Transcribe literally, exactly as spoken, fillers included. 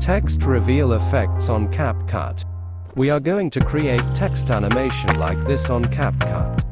Text reveal effects on CapCut. We are going to create text animation like this on CapCut.